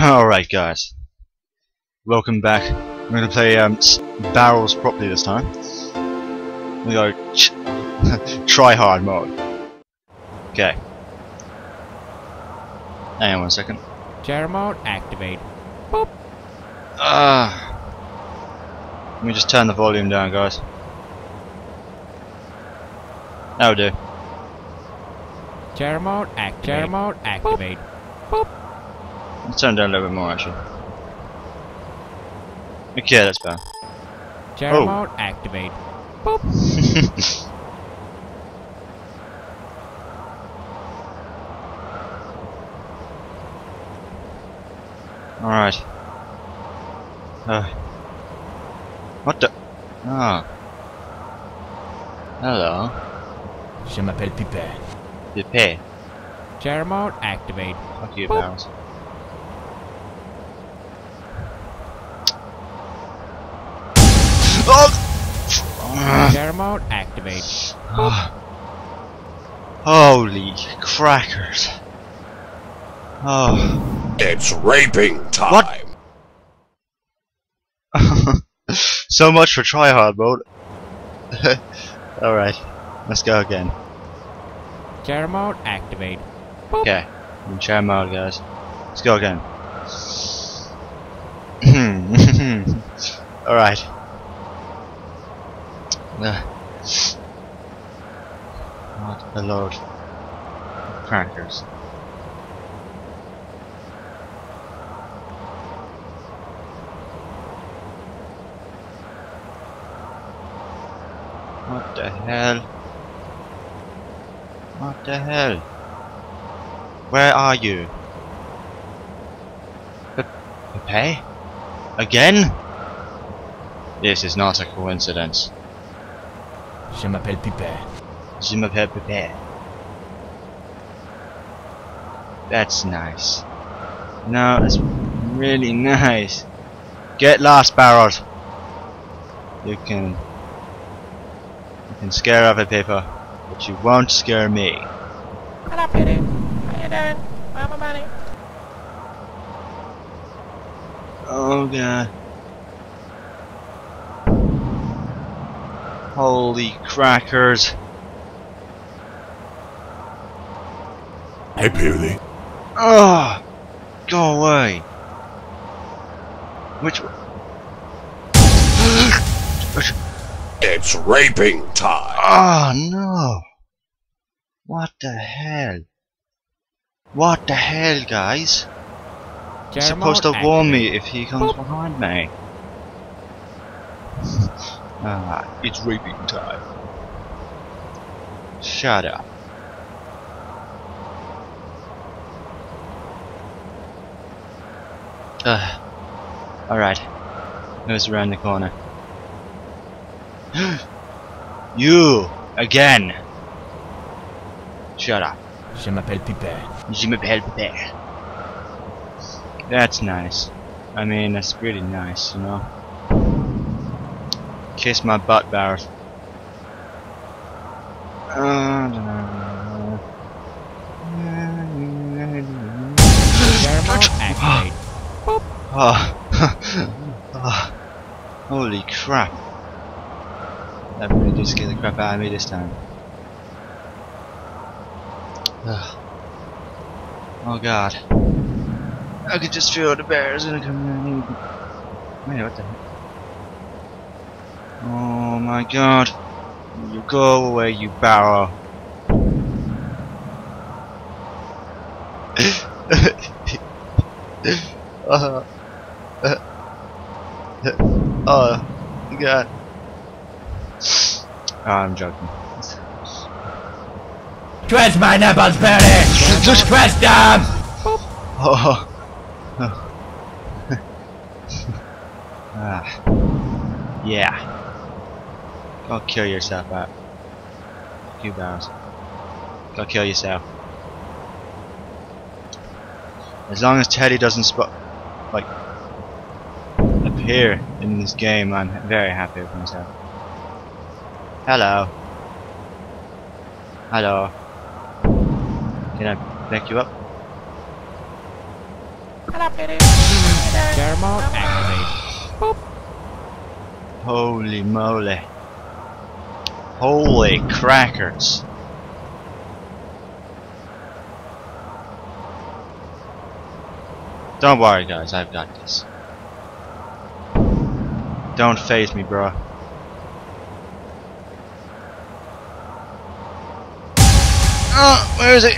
Alright guys, welcome back. I'm going to play barrels properly this time. We go try hard mode. Okay. Hang on 1 second. Terror mode activate. Boop. Let me just turn the volume down, guys. That'll do. Terror mode activate. Terror mode activate. Boop. Boop. Let's turn it down a little bit more, actually. Okay, that's better. Terror mode activate. Boop. Alright. What the? Ah. Hello. Je m'appelle Pipet. Pipet. Terror mode activate. Fuck you, Barrels. Terror mode activate. Holy crackers. Oh. It's raping time. What? So much for try hard mode. Alright, let's go again. Terror mode activate. Okay, in terror mode, guys. Let's go again. Alright. What a load of crackers. What the hell? What the hell? Where are you? Pepe? Again? This is not a coincidence. Je m'appelle Pipet. Je m'appelle Pipet. That's nice. No, that's really nice. Get lost, Barrels. You can scare other people, but you won't scare me. Hello, Pity. How you doing? Where's my money? Oh god. Holy crackers. Hey, Pewdie. Ah, go away. Which one? It's raping time. Oh, no. What the hell? What the hell, guys? You're supposed to warn me if he comes behind me. It's raping time. Shut up. Alright. Let's around the corner. You! Again! Shut up. Je m'appelle Pipet. Je m'appelle Pipet. That's nice. I mean, that's really nice, you know? Kiss my butt, Barrels. Holy crap. That really did scare the crap out of me this time. Oh god. I could just feel the bears gonna come. Wait, what the heck? Oh my god. You go away, you barrel. Oh god. Oh, I'm joking. Twist my nipples, Barry! Just twist them! Oh. Ah. Yeah. Go kill yourself out. You Barrels. Go kill yourself. As long as Teddy doesn't appear in this game, I'm very happy with myself. Hello. Hello. Can I pick you up? Thermal activate. Boop. Holy moly. Holy crackers. Don't worry guys, I've got this. Don't faze me, bro. Oh, where is it?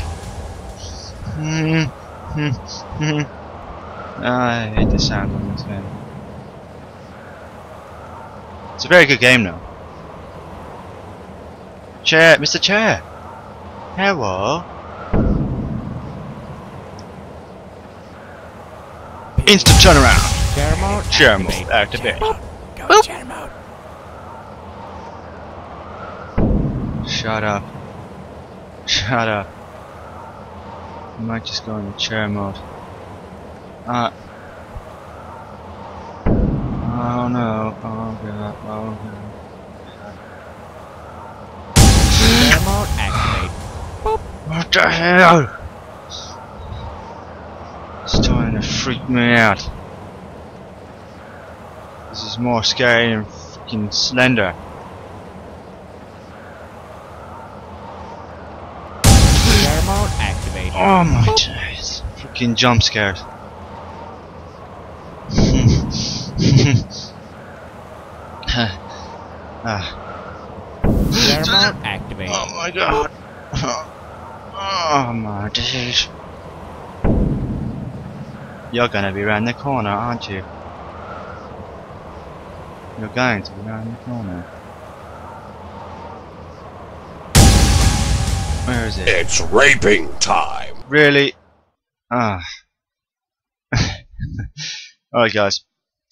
Oh, I hate the sound on this man. It's a very good game though. Chair, Mr. Chair. Hello. Instant turnaround. Chair mode. Chair mode. Activate. Go to chair mode. Shut up. Shut up. I might just go into chair mode. Oh no. Oh god. Oh god. Chair mode activate. What the hell? It's starting to freak me out. This is more scary than fucking Slender. Oh my jeez, freaking jump scared. Thermal activate. Oh my god. Oh my jeez. You're gonna be round the corner, aren't you? You're going to be round the corner. Where is it? It's raping time. Really? Ah. Alright guys,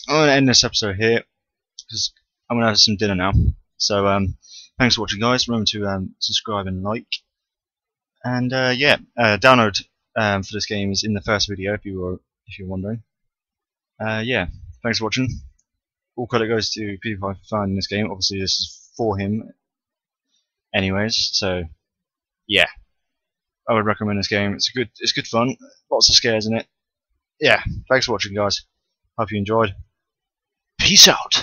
I'm going to end this episode here because I'm going to have some dinner now. So thanks for watching guys. Remember to subscribe and like. And yeah, download for this game is in the first video if you're wondering. Yeah, thanks for watching. All credit goes to PewDiePie for finding this game. Obviously this is for him anyways, so yeah, I would recommend this game. It's good fun. Lots of scares in it. Yeah, thanks for watching, guys. Hope you enjoyed. Peace out.